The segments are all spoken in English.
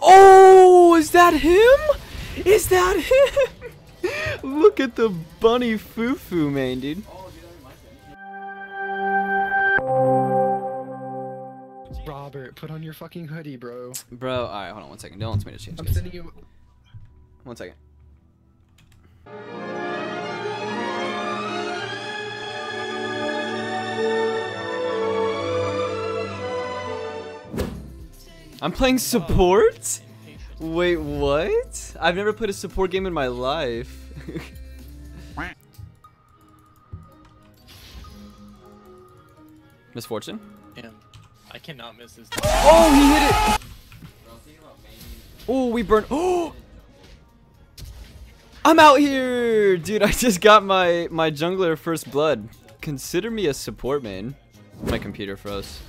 Oh, is that him? Is that him? Look at the bunny fufu, man, dude. Robert, put on your fucking hoodie, bro. Bro, alright, hold on one second. Don't want me to change this. I'm sending you... One second. I'm playing support? Wait, what? I've never played a support game in my life. Miss Fortune? Yeah. I cannot miss this. Oh, he hit it! Oh, we burned. Oh! I'm out here! Dude, I just got my jungler first blood. Consider me a support main. My computer froze.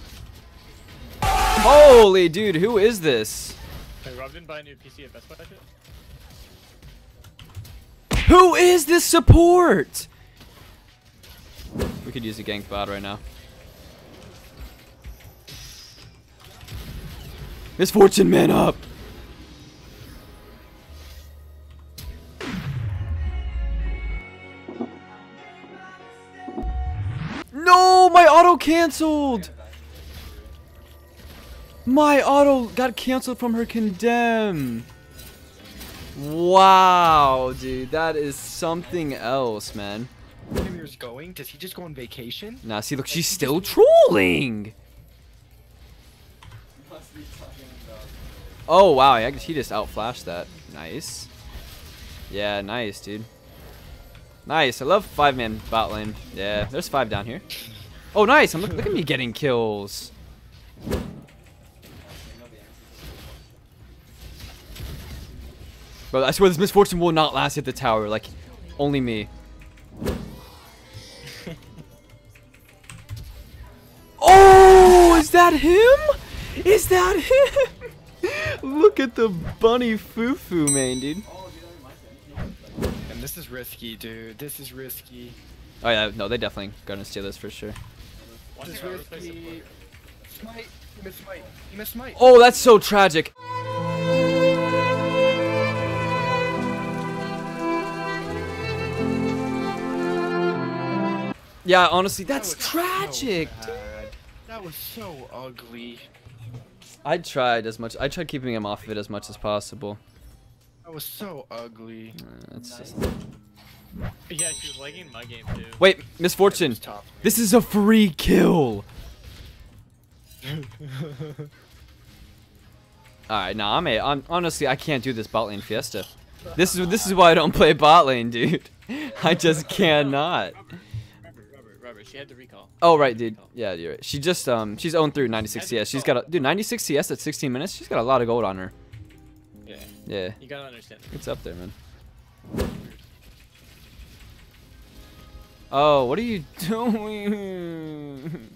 Holy dude, who is this? Hey, Rob didn't buy a new PC at Best Buy, actually. Who is this support? We could use a gank bot right now. Miss Fortune, man up! No, my auto canceled! My auto got canceled from her condemn. Wow, dude, that is something else, man. Premier's going? Does he just go on vacation? Nah, see, look, she's still trolling. Oh wow, he just outflashed that. Nice. Yeah, nice, dude. Nice. I love 5-man bot lane. Yeah, there's 5 down here. Oh, nice. Look at me getting kills. Bro, I swear this misfortune will not last at the tower. Like, only me. Oh, is that him? Is that him? Look at the bunny fufu, man, dude. And this is risky, dude. This is risky. Oh yeah, no, they definitely gonna steal this for sure. This is risky. Smite, miss Mike. You missed Mike. Oh, that's so tragic. Yeah, honestly, that's tragic, dude. That was so ugly. I tried keeping him off of it as much as possible. That was so ugly. That's just... Yeah, she was lagging my game, too. Wait, Miss Fortune. This is a free kill. Alright, nah, I'm honestly, I can't do this bot lane fiesta. This is why I don't play bot lane, dude. I just cannot. She had to recall. Oh right, dude. Yeah, you're right. She just she's owned through 96 CS. She's got a 96 CS at 16 minutes. She's got a lot of gold on her. Yeah. Yeah. You gotta understand. It's up there, man. Oh, what are you doing?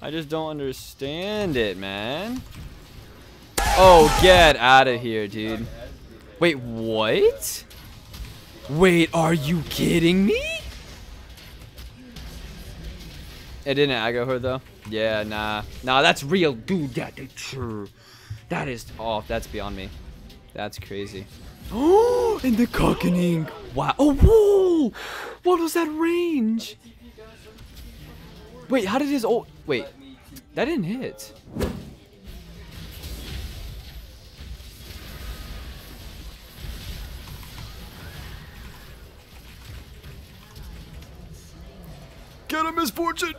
I just don't understand it, man. Oh, get out of here, dude. Wait, what? Wait, are you kidding me? It didn't aggro her though. Yeah, nah. Nah, that's real, dude. That is true. That is off. That's beyond me. That's crazy. Oh, and the cockening. Wow. Oh, whoa. What was that range? Wait, how did his ult? Wait, that didn't hit. Get him, Miss Fortune.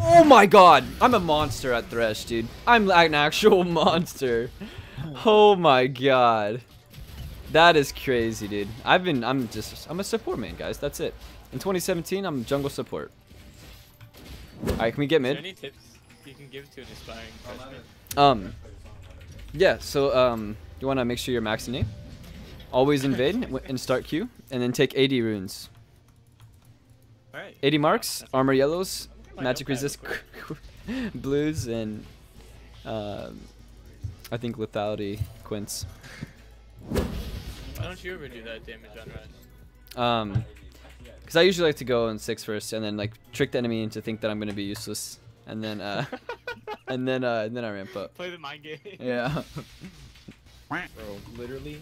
Oh my god, I'm a monster at Thresh, dude. I'm an actual monster. Oh my god. That is crazy, dude. I'm a support man, guys. That's it. In 2017, I'm jungle support. Alright, can we get mid? Is there any tips you can give to an aspiring freshman? Yeah, so you want to make sure you're maxing name. Always invade and start Q, and then take 80 runes. All right. 80 marks, armor yellows, magic resist blues, and I think lethality quints. Why don't you ever do that damage on Rise? Because I usually like to go in 6 first and then like trick the enemy into think that I'm gonna be useless, and then and then I ramp up. Play the mind game. Yeah. Bro, literally.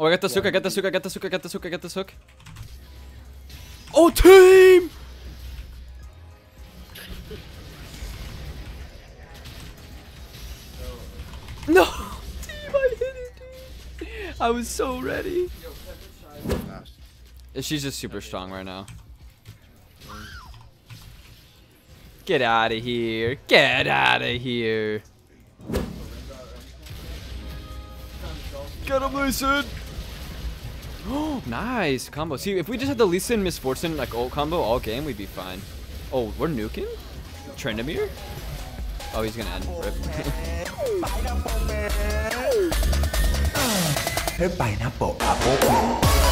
Oh, I got this hook! I got this hook! I got this hook! I got this hook! I got this hook! Oh, team! No, team! I hit it, dude. I was so ready. She's just super strong right now. Get out of here! Get out of here! Get him, Lee Sin! Oh, nice combo. See, if we just had the Lee Sin Miss Fortune like ult combo all game, we'd be fine. Oh, we're nuking? Trendemir? Oh, he's gonna end. Rip. Pineapple.